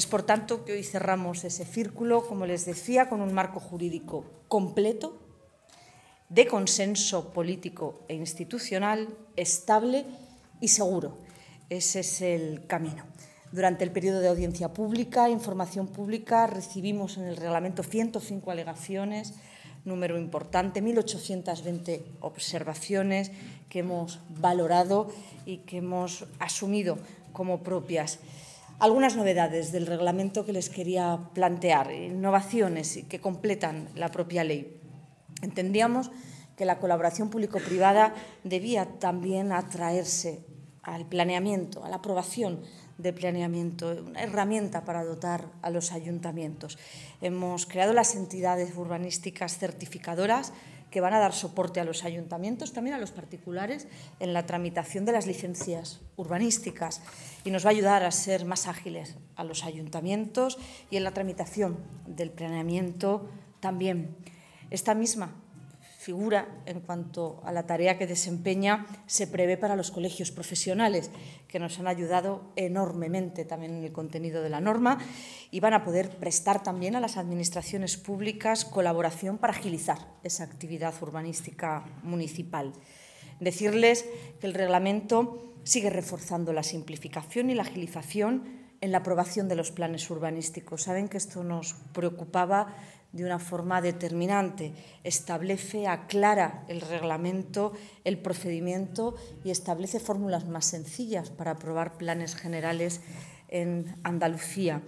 Es, por tanto, que hoy cerramos ese círculo, como les decía, con un marco jurídico completo, de consenso político e institucional, estable y seguro. Ese es el camino. Durante el periodo de audiencia pública, información pública, recibimos en el reglamento 105 alegaciones, número importante, 1.820 observaciones que hemos valorado y que hemos asumido como propias. Algunas novedades del reglamento que les quería plantear, innovaciones que completan la propia ley. Entendíamos que la colaboración público-privada debía también atraerse al planeamiento, a la aprobación de planeamiento, una herramienta para dotar a los ayuntamientos. Hemos creado las entidades urbanísticas certificadoras que van a dar soporte a los ayuntamientos, también a los particulares, en la tramitación de las licencias urbanísticas, y nos va a ayudar a ser más ágiles a los ayuntamientos y en la tramitación del planeamiento también. Esta misma figura, en cuanto a la tarea que desempeña, se prevé para los colegios profesionales, que nos han ayudado enormemente también en el contenido de la norma, y van a poder prestar también a las administraciones públicas colaboración para agilizar esa actividad urbanística municipal. Decirles que el reglamento sigue reforzando la simplificación y la agilización en la aprobación de los planes urbanísticos. Saben que esto nos preocupaba de una forma determinante. Establece, aclara el reglamento, el procedimiento y establece fórmulas más sencillas para aprobar planes generales en Andalucía.